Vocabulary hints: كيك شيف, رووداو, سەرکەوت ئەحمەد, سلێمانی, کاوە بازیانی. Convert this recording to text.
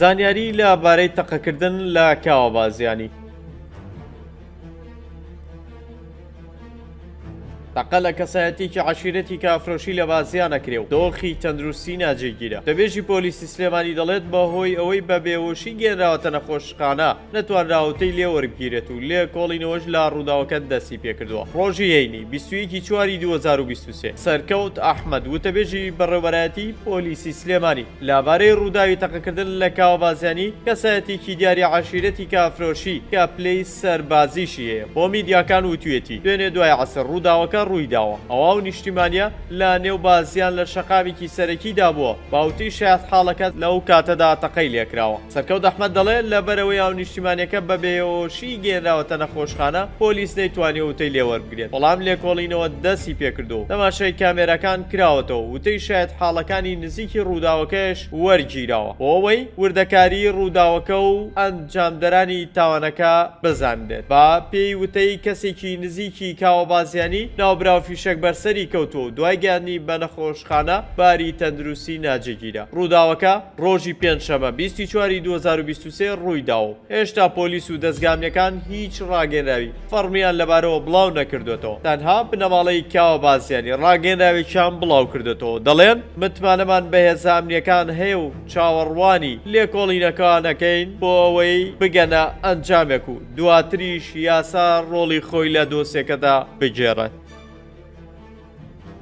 زانیاری لەبارەی تەقەکردن لە کاوە بازیانی. تەقە لە کەسایەتێکی عەشیرەتی کە ئەفرۆشی لە بازیان ئەکرێ و دۆخی تەندروستی ناجێگیرە. دەبێژی پۆلیسی سلێمانی دەڵێت بەهۆی ئەوەی بە بێوەشی گێنراوەتە نەخۆشخانە نەتوانراوەتەی لێ وەربگیرێت و لێ کۆڵینەوەش لە ڕووداوەکە دەستی پێکردووە. ڕۆژی هەینی 21/4/2023 سەرکەوت ئەحمەد وتەبێژی بەڕێوەبەرایەتی پۆلیسی سلێمانی لەبارەی ڕووداوی تەقەکردن لە کاوە بازیانی کەسایەتێکی دیاری عەشیرەتی کە ئەفرۆشی کە پلەی سەربازیشی هەیە بۆ میدیاکان وتوێتی دوێنێ دوای عەسەر ڕووداوەکە ڕووی داوە. ئەوا و نیشتیمانیە لە نێو بازیان لە شەقاوێکی سەرەکیدا بووە باوتی شایەت حاڵەکەت لەو کاتەدا تەقەی لێکراوە. سەرکەوت ئەحمەد دەڵێت لەبەرەوەی ئەو نیشتیمانیەکە بە بێهۆشی گێنراوەتە نەخۆشخانە پۆلیس نەیتوانێت وتەی لێوەربگرێت، بەڵام لێکۆڵینەوە دەستی پێکردو. تەماشای کامێرەکان کراوەتەوە، وتەی شایەت حاڵەکانی نزیکی ڕووداوەکەش وەرگیراوە بۆ ئەوەی وردەکاری ڕووداوەکە و ئەنجامدەرانی تاوانەکە بزاندێت. با پێی وتەی کەسێکی نزیکی کاوە بازیانی ناوبراو فیشەک بەرسەری کەوتووە و دوای گەیاندنی بە نەخۆشخانە باری تەندروستی ناجێگیرە. ڕووداوەکە ڕۆژی پێنجشەمە 24/4/2023 ڕوویداوە و هێشتا پۆلیس و دەستگامیەکان هیچ ڕاگەنراوی فەرمیان لەبارەوە بڵاو نەکردوێتەوە. تەنها بنەماڵەی کاوە بازیانی ڕاگەنراوێکیان بڵاو کردوێتەوە. دەڵێن متمانەمان بە هێزە ئەمنیەکان هەیە و چاوەڕوانی لێکۆڵینەکان ئەکەین بۆ ئەوەی بگەنە ئەنجامێک و دواتریش یاسا ڕۆڵی خۆی لە دۆسێکەدا بگێڕێت.